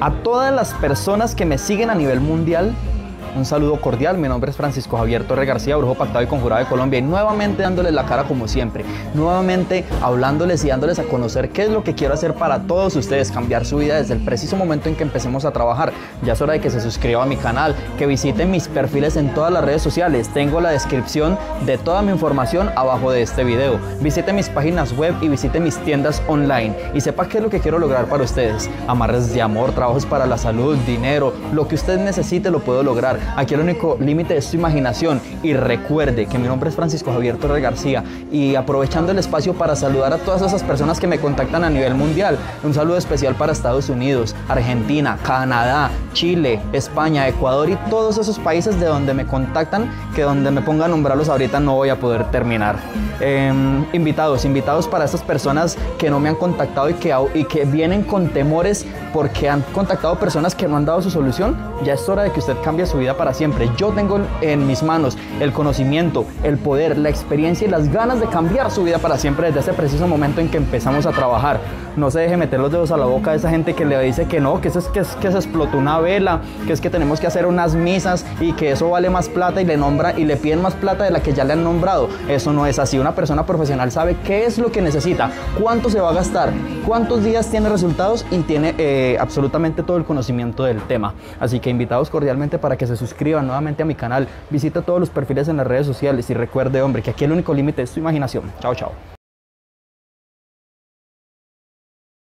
A todas las personas que me siguen a nivel mundial, un saludo cordial. Mi nombre es Francisco Javier Torres García, Brujo Pactado y Conjurado de Colombia, y nuevamente dándoles la cara como siempre, nuevamente hablándoles y dándoles a conocer qué es lo que quiero hacer para todos ustedes, cambiar su vida desde el preciso momento en que empecemos a trabajar. Ya es hora de que se suscriban a mi canal, que visiten mis perfiles en todas las redes sociales. Tengo la descripción de toda mi información abajo de este video. Visiten mis páginas web y visiten mis tiendas online y sepa qué es lo que quiero lograr para ustedes. Amarres de amor, trabajos para la salud, dinero, lo que usted necesite lo puedo lograr. Aquí el único límite es su imaginación. Y recuerde que mi nombre es Francisco Javier Torres García, y aprovechando el espacio para saludar a todas esas personas que me contactan a nivel mundial, un saludo especial para Estados Unidos, Argentina, Canadá, Chile, España, Ecuador y todos esos países de donde me contactan, que donde me ponga a nombrarlos ahorita no voy a poder terminar. Invitados para esas personas que no me han contactado y que vienen con temores porque han contactado personas que no han dado su solución. Ya es hora de que usted cambie su vida para siempre. Yo tengo en mis manos el conocimiento, el poder, la experiencia y las ganas de cambiar su vida para siempre desde ese preciso momento en que empezamos a trabajar. No se deje meter los dedos a la boca de esa gente que le dice que no, que se explotó una vela, que es que tenemos que hacer unas misas y que eso vale más plata, y le piden más plata de la que ya le han nombrado. Eso no es así. Una persona profesional sabe qué es lo que necesita, cuánto se va a gastar, cuántos días tiene resultados, y tiene absolutamente todo el conocimiento del tema. Así que invitados cordialmente para que se suscriban nuevamente a mi canal, visita todos los perfiles en las redes sociales y recuerde, hombre, que aquí el único límite es tu imaginación. Chao, chao.